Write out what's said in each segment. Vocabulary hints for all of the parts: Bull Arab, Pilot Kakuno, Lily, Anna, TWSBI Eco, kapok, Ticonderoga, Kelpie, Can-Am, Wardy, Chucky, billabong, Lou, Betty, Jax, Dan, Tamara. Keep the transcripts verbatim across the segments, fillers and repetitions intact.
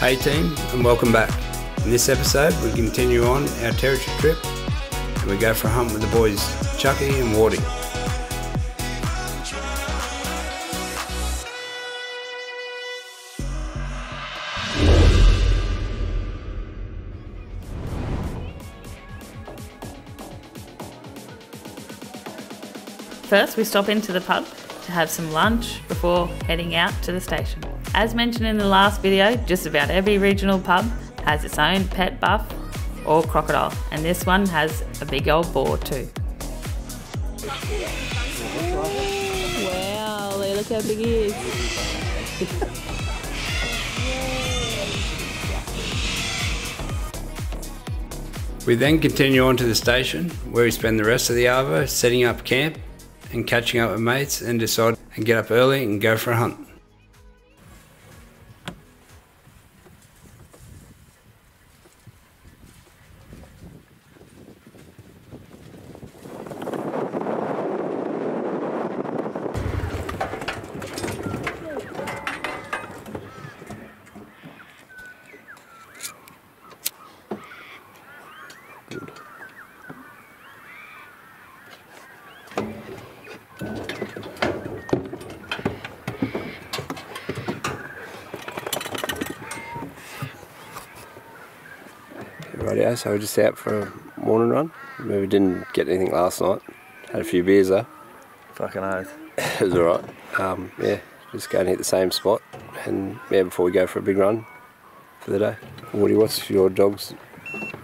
Hey team, and welcome back. In this episode we continue on our territory trip and we go for a hunt with the boys Chucky and Wardy. First, we stop into the pub to have some lunch before heading out to the station. As mentioned in the last video, just about every regional pub has its own pet buff or crocodile, and this one has a big old boar too. Wow, look how big he is. We then continue on to the station where we spend the rest of the arvo setting up camp and catching up with mates, and decide and get up early and go for a hunt. Rightio, so we're just out for a morning run. We didn't get anything last night. Had a few beers though. Fucking oath. It was alright. Um, yeah, just go and hit the same spot, and yeah, before we go for a big run for the day. Woody, what's your dog's?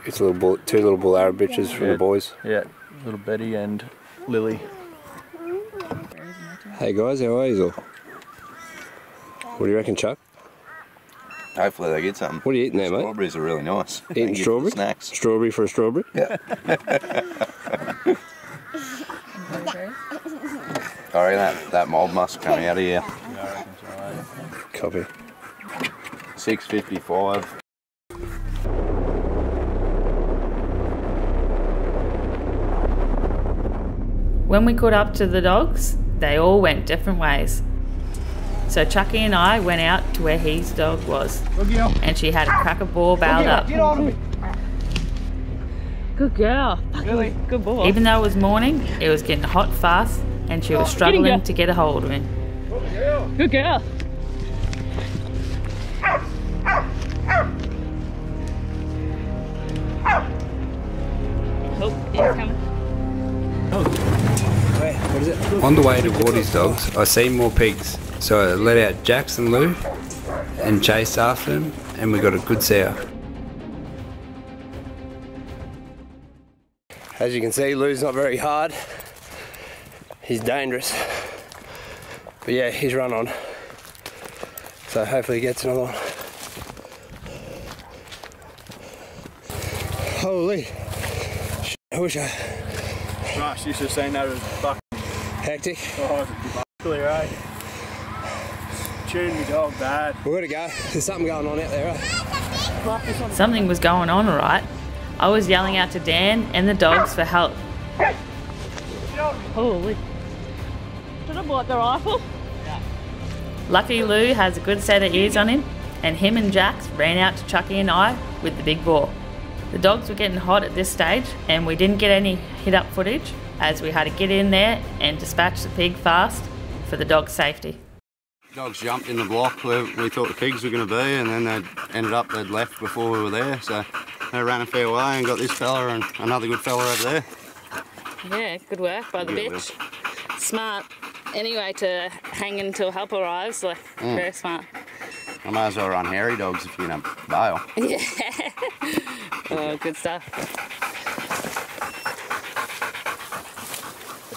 It's a little bull, two little bull Arab bitches from yeah. the boys. Yeah, little Betty and Lily. Hey guys, how are you all? What do you reckon, Chuck? Hopefully they get something. What are you eating there, mate? Strawberries are really nice. Eating strawberry? Snacks. Strawberry for a strawberry? Yeah. I reckon that, that mould must come out of here. Yeah, right. Copy. six fifty-five. When we caught up to the dogs, they all went different ways. So Chucky and I went out to where his dog was, and she had a cracker ball bailed up. Get on me. Good girl. Really? Good boy. Even though it was morning, it was getting hot fast, and she was struggling to get a hold of him. Good girl. Oh, he's coming. What is it? On the way to Wardy's dogs, I seen more pigs, so I let out Jax and Lou and chased after them, and we got a good sow. As you can see, Lou's not very hard. He's dangerous. But yeah, he's run on. So hopefully he gets another one. Holy shit, I wish I... Gosh, you should have seen that. It was fucking... hectic. Oh, it was right. Tuning me dog bad. We're gonna go. There's something going on out there, right? Something was going on, right? I was yelling out to Dan and the dogs for help. Holy. Should have bought the rifle. Yeah. Lucky Lou has a good set of ears on him, and him and Jax ran out to Chucky and I with the big boar. The dogs were getting hot at this stage, and we didn't get any hit-up footage as we had to get in there and dispatch the pig fast for the dog's safety. Dogs jumped in the block where we thought the pigs were going to be, and then they ended up, they'd left before we were there, so they ran a fair way and got this fella and another good fella over there. Yeah, good work by the good bitch. Work. Smart, anyway, to hang until help arrives, like, mm. very smart. I might as well run hairy dogs if you're going to bail. Yeah. Oh, good stuff.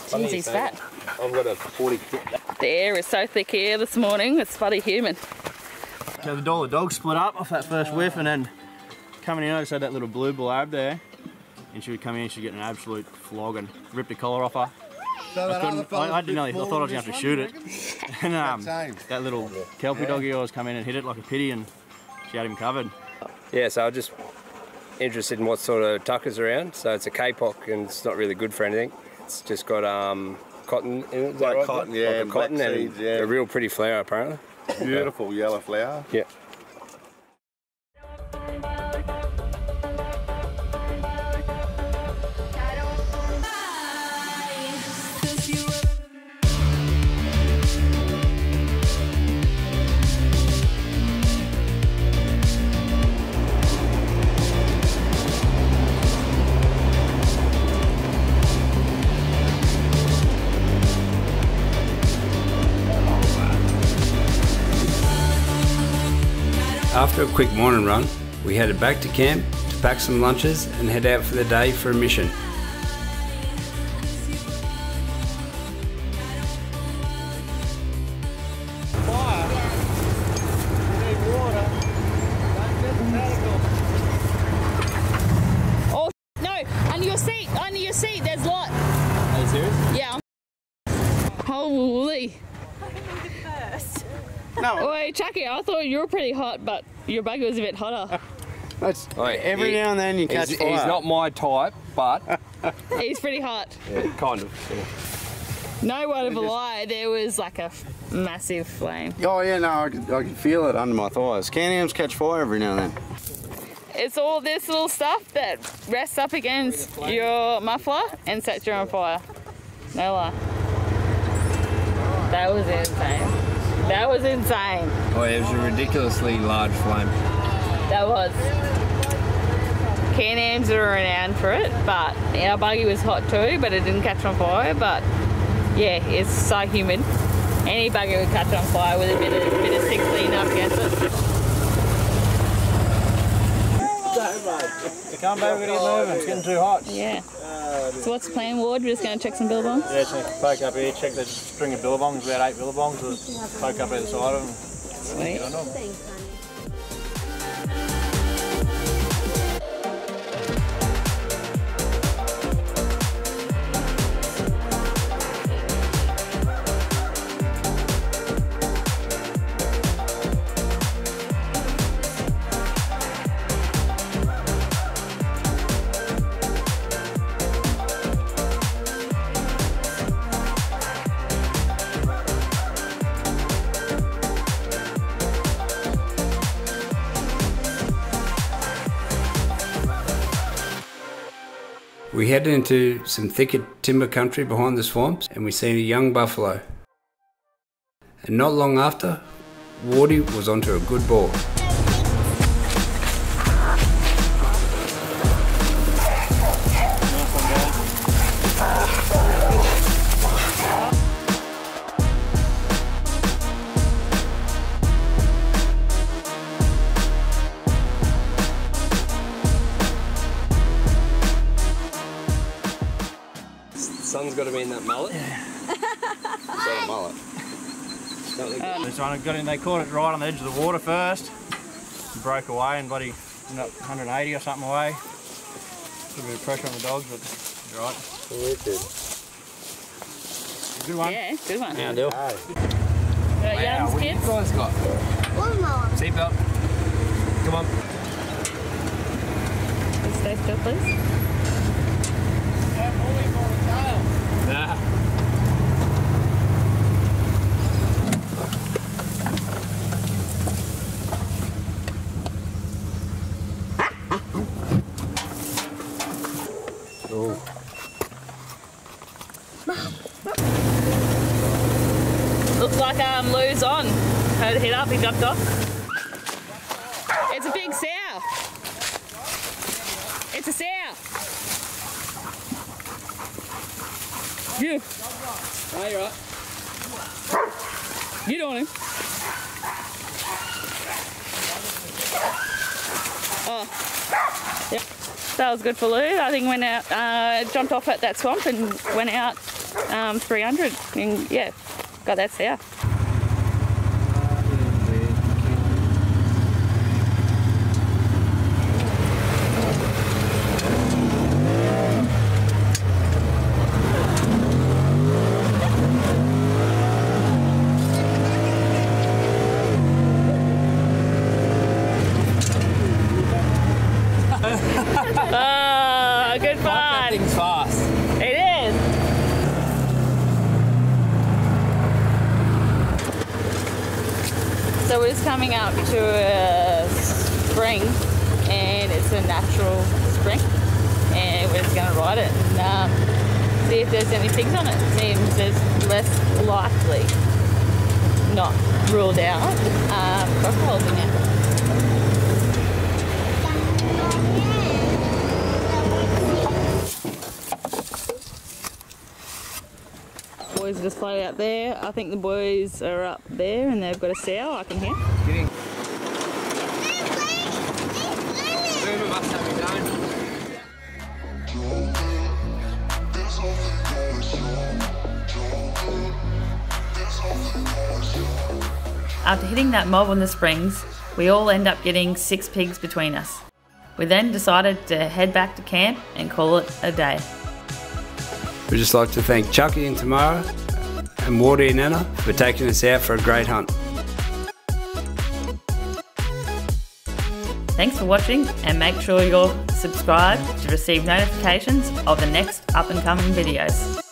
Jeez, he's fat. I've got a forty kit. The air is so thick here this morning, it's bloody human. So the dollar dog split up off that first whiff, and then coming in, I just had that little blue bull Arab there, and she would come in, she'd get an absolute flog and rip the collar off her. So I, couldn't, I, I didn't know, I thought I was going to have to shoot it. And um, that little Kelpie yeah. doggy always come in and hit it like a pity, and she had him covered. Yeah, so I just... interested in what sort of tuckers around, so it's a kapok and it's not really good for anything. It's just got um, cotton in it, like right? cotton, yeah, like and cotton seeds, and yeah. a real pretty flower apparently. Beautiful yellow flower. Yeah. After a quick morning run, we headed back to camp to pack some lunches and head out for the day for a mission. Chucky, I thought you were pretty hot, but your bugger was a bit hotter. That's, right, every he, now and then you catch he's, fire. He's not my type, but... he's pretty hot. Yeah, kind of. Yeah. No word of a lie, there was like a massive flame. Oh yeah, no, I could, I could feel it under my thighs. Can-Ams catch fire every now and then. It's all this little stuff that rests up against your muffler and sets you on fire. No lie. That was insane. That was insane. Oh, it was a ridiculously large flame. That was. Can-Ams are renowned for it, but our buggy was hot too, but it didn't catch on fire. But yeah, it's so humid. Any buggy would catch on fire with a bit of, bit of six-lean up against it. So can't baby get it moving, it's getting too hot. Yeah. So what's the plan, Ward? We're just going to check some billabongs? Yeah, check the poke up here, check the string of billabongs, about eight billabongs, just poke up either side of them. Sweet. Get on them. We headed into some thicker timber country behind the swamps and we seen a young buffalo. And not long after, Wardy was onto a good boar. Sun's got to be in that mullet. Yeah. It's not a mullet. Not this one got in, they caught it right on the edge of the water first. It broke away and bloody ended up one hundred eighty or something away. A bit of pressure on the dogs, but you're right. Good one. Yeah, good one. Yeah, deal. Wow, wow, what do you guys got? Seatbelt. Come on. Can you stay still, please? Nah. Oh. Looks like um, Lou's on. Heard it hit up, he jumped off. It's a big sow. It's a sow. You. Oh, you're right. Get on him. Oh. Yep. That was good for Lou. I think went out, uh, jumped off at that swamp and went out um, three hundred. And yeah, got that sow. So we're just coming up to a spring, and it's a natural spring, and we're just going to ride it and um, see if there's any pigs on it. Seems there's less likely, not ruled out, um, crocodiles in it. Boys are just floating out there. I think the boys are up there and they've got a sow, I can hear. Kidding. room and that's every time. After hitting that mob on the springs, we all end up getting six pigs between us. We then decided to head back to camp and call it a day. We'd just like to thank Chucky and Tamara and Wardy and Anna for taking us out for a great hunt. Thanks for watching, and make sure you're subscribed to receive notifications of the next up and coming videos.